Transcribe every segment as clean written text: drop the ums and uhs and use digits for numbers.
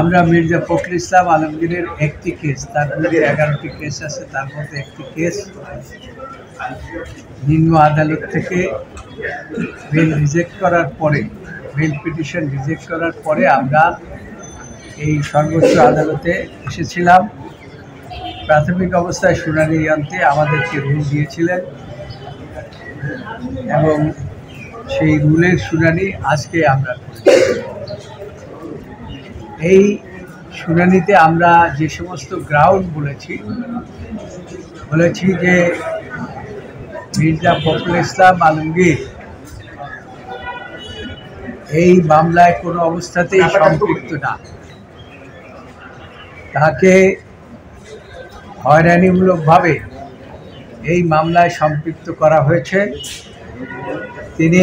আমরা মির্জা ফখরুল ইসলাম আলমগীরের একটি কেস, তার মধ্যে 11টি কেস আছে, তার মধ্যে একটি কেস নিম্ন আদালত থেকে বেল পিটিশন রিজেক্ট করার পরে আমরা এই সর্বোচ্চ আদালতে এসেছিলাম। প্রাথমিক অবস্থায় শুনানি আনতে আমাদেরকে রুল দিয়েছিলেন এবং সেই রুলের শুনানি আজকে আমরা এই শুনানিতে আমরা যে সমস্ত গ্রাউন্ড বলেছি যে মির্জা ফখরুল ইসলাম আলমগীর এই মামলায় কোনো অবস্থাতেই সম্পৃক্ত না, তাকে হয়রানিমূলকভাবে এই মামলায় সম্পৃক্ত করা হয়েছে। তিনি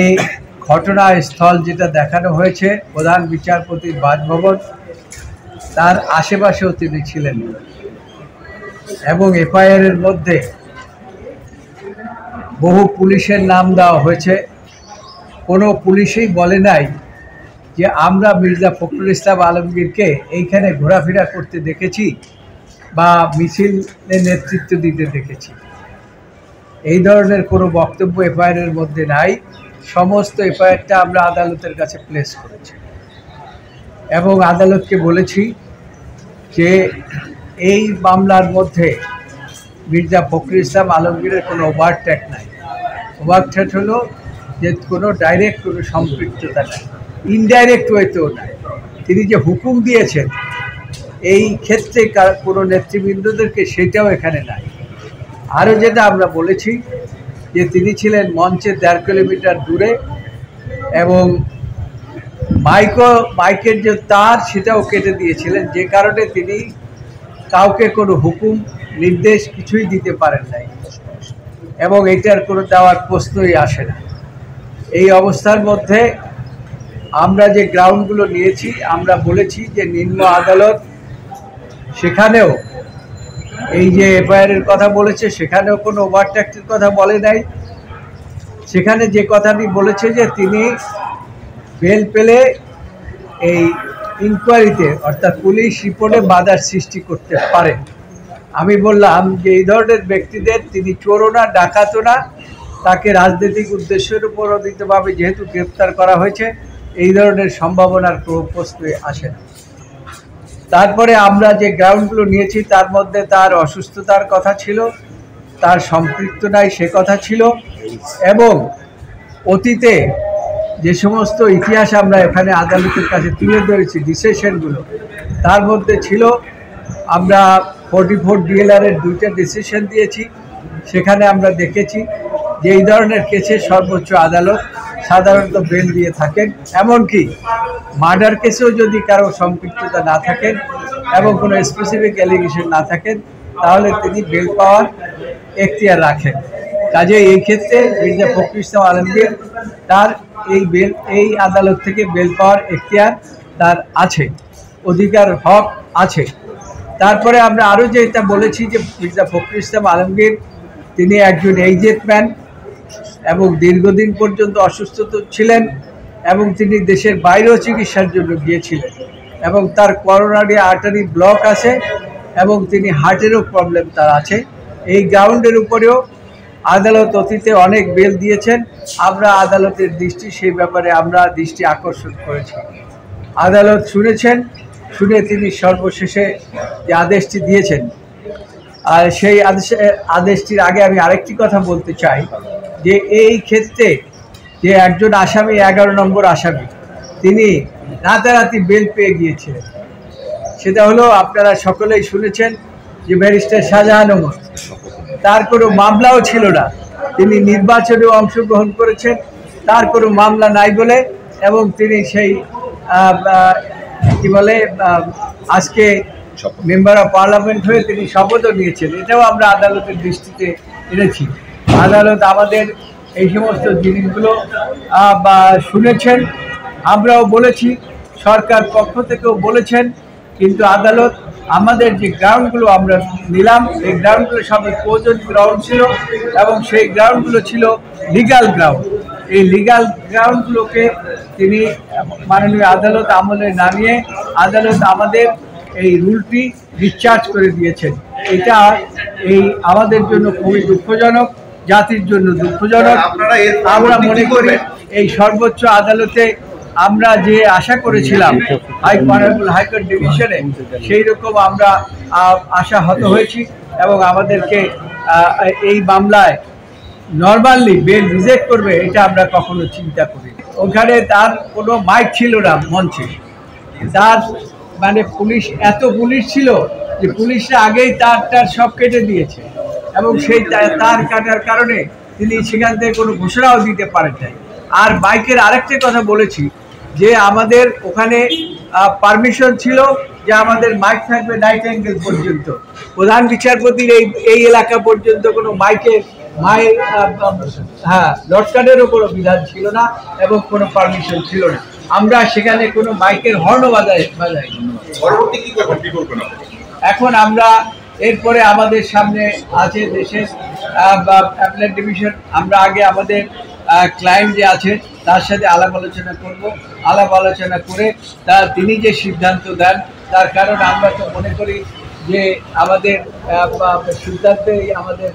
ঘটনাস্থল যেটা দেখানো হয়েছে প্রধান বিচারপতির বাসভবন, তার আশেপাশেও তিনি ছিলেন এবং এফআইআর এর মধ্যে বহু পুলিশের নাম দেওয়া হয়েছে। কোনো পুলিশই বলে নাই যে আমরা মির্জা ফখরুল ইসলাম আলমগীরকে এইখানে ঘোরাফেরা করতে দেখেছি বা মিছিলে নেতৃত্ব দিতে দেখেছি, এই ধরনের কোনো বক্তব্য এফআইআর এর মধ্যে নাই। সমস্ত এফআইআরটা আমরা আদালতের কাছে প্লেস করেছি এবং আদালতকে বলেছি যে এই মামলার মধ্যে মির্জা ফখরুল ইসলাম আলমগীরের কোনো ওভারট্যাক নাই। ওভারট্যাক হলো যে কোনো ডাইরেক্ট কোনো সম্পৃক্ততা নাই, ইনডাইরেক্ট ওয়েতেও নাই। তিনি যে হুকুম দিয়েছেন এই ক্ষেত্রে কোনো নেতৃবৃন্দদেরকে সেটাও এখানে নাই। আরও যেটা আমরা বলেছি যে তিনি ছিলেন মঞ্চে 1.5 কিলোমিটার দূরে এবং মাইকের যে তার সেটাও কেটে দিয়েছিলেন, যে কারণে তিনি কাউকে কোনো হুকুম নির্দেশ কিছুই দিতে পারেন নাই এবং এটার কোনো দেওয়ার প্রশ্নই আসে না। এই অবস্থার মধ্যে আমরা যে গ্রাউন্ডগুলো নিয়েছি, আমরা বলেছি যে নিম্ন আদালত সেখানেও এই যে এফআইআরের কথা বলেছে সেখানেও কোনো ওভারট্যাক্সের কথা বলে নাই। সেখানে যে কথাটি বলেছে যে তিনি বেল পেলে এই ইনকোয়ারিতে অর্থাৎ পুলিশ রিপোর্টে বাধার সৃষ্টি করতে পারেন। আমি বললাম যে এই ধরনের ব্যক্তিদের তিনি চোরও না, ডাকাতও না, তাকে রাজনৈতিক উদ্দেশ্যের উপর অধিকভাবে যেহেতু গ্রেপ্তার করা হয়েছে এই ধরনের সম্ভাবনার প্রশ্নই আসে না। তারপরে আমরা যে গ্রাউন্ডগুলো নিয়েছি তার মধ্যে তার অসুস্থতার কথা ছিল, তার সম্পৃক্ত নাই সে কথা ছিল এবং অতীতে যে সমস্ত ইতিহাস আমরা এখানে আদালতের কাছে তুলে ধরেছি ডিসিশনগুলো, তার মধ্যে ছিল আমরা 44 DLR-এর 2টা ডিসিশন দিয়েছি। সেখানে আমরা দেখেছি যে এই ধরনের কেসে সর্বোচ্চ আদালত সাধারণত বেল দিয়ে থাকেন, এমনকি মার্ডার কেসেও যদি কারো সম্পৃক্ততা না থাকেন এবং কোনো স্পেসিফিক অ্যালিগেশন না থাকেন তাহলে তিনি বেল পাওয়ার এখতিয়ার রাখেন। কাজে এই ক্ষেত্রে মির্জা ফখরুল ইসলাম আলমগীর তার এই আদালত থেকে বেল পাওয়ার এখতিয়ার তার আছে, অধিকার হক আছে। তারপরে আমরা আরও যেটা বলেছি যে মির্জা ফখরুল ইসলাম আলমগীর তিনি একজন এইজেড ম্যান এবং দীর্ঘদিন পর্যন্ত অসুস্থ ছিলেন এবং তিনি দেশের বাইরেও চিকিৎসার জন্য গিয়েছিলেন এবং তার করোনারি আর্টারি ব্লক আছে এবং তিনি হার্টেরও প্রবলেম তার আছে। এই গ্রাউন্ডের উপরেও আদালত অতীতে অনেক বেল দিয়েছেন, আমরা আদালতের দৃষ্টি সেই ব্যাপারে আমরা দৃষ্টি আকর্ষণ করেছি। আদালত শুনে তিনি সর্বশেষে যে আদেশটি দিয়েছেন, আর সেই আদেশটির আগে আমি আরেকটি কথা বলতে চাই যে এই ক্ষেত্রে যে একজন আসামি 11 নম্বর আসামি তিনি রাতারাতি বেল পেয়ে গিয়েছিলেন, সেটা হলো আপনারা সকলেই শুনেছেন যে ব্যারিস্টার শাহজাহান ওমর, তার কোনো মামলাও ছিল না, তিনি নির্বাচনে অংশগ্রহণ করেছেন, তার কোনো মামলা নাই বলে এবং তিনি সেই কি বলে আজকে মেম্বার অফ পার্লামেন্ট হয়ে তিনি শপথও নিয়েছেন। এটাও আমরা আদালতের দৃষ্টিতে এনেছি। আদালত আমাদের এই সমস্ত জিনিসগুলো বা শুনেছেন, আমরাও বলেছি, সরকার পক্ষ থেকেও বলেছেন, কিন্তু আদালত আমাদের যে গ্রাউন্ডগুলো আমরা নিলাম এই গ্রাউন্ডগুলো সবই প্রয়োজন গ্রাউন্ড ছিল এবং সেই গ্রাউন্ডগুলো ছিল লিগ্যাল গ্রাউন্ড। लीगल ग्राउंडগুলোকে তিনি माननीय आदालत আমলে নামিয়ে আদালত আমাদের এই রুলটি ডিসচার্জ করে দিয়েছেন। এটা এই আমাদের জন্য খুবই দুঃখজনক, জাতির জন্য দুঃখজনক। আমরা মনে করি এই সর্বোচ্চ আদালতে আমরা যে আশা করেছিলাম হাইকোর্ট ডিভিশনে সেই রকম আমরা আশাহত হয়েছি এবং আমাদেরকে এই মামলায় নরমালি বেল রিজেক্ট করবে এটা আমরা কখনো চিন্তা করি। ওখানে তার কোনো মাইক ছিল না মঞ্চে, তার মানে পুলিশ এত পুলিশ ছিল যে পুলিশরা আগেই তার সব কেটে দিয়েছে এবং সেই তার কাটার কারণে তিনি সেখান থেকে কোনো ঘোষণাও দিতে পারেন নাই। আর বাইকের আরেকটা কথা বলেছি যে আমাদের ওখানে পারমিশন ছিল যে আমাদের মাইক থাকবে নাইট অ্যাঙ্গেল পর্যন্ত, প্রধান বিচারপতির এই এলাকা পর্যন্ত কোনো মাইক হ্যাঁ লটকাটেরও কোনো বিধান ছিল না এবং কোনো পারমিশন ছিল না। আমরা সেখানে কোনো মাইকের হর্নও বাজাই। এখন আমরা এরপরে আমাদের সামনে আছে দেশের অ্যাপেলেট ডিভিশন, আমরা আগে আমাদের ক্লায়েন্ট যে আছে তার সাথে আলাপ আলোচনা করব। আলাপ আলোচনা করে তিনি যে সিদ্ধান্ত দেন তার কারণ আমরা তো মনে করি যে আমাদের সিদ্ধান্তই আমাদের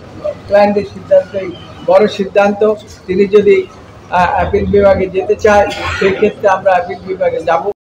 ক্লায়েন্টের সিদ্ধান্তই বড় সিদ্ধান্ত। তিনি যদি অ্যাপিল বিভাগে যেতে চায় সেই ক্ষেত্রে আমরা অ্যাপিল বিভাগে যাব।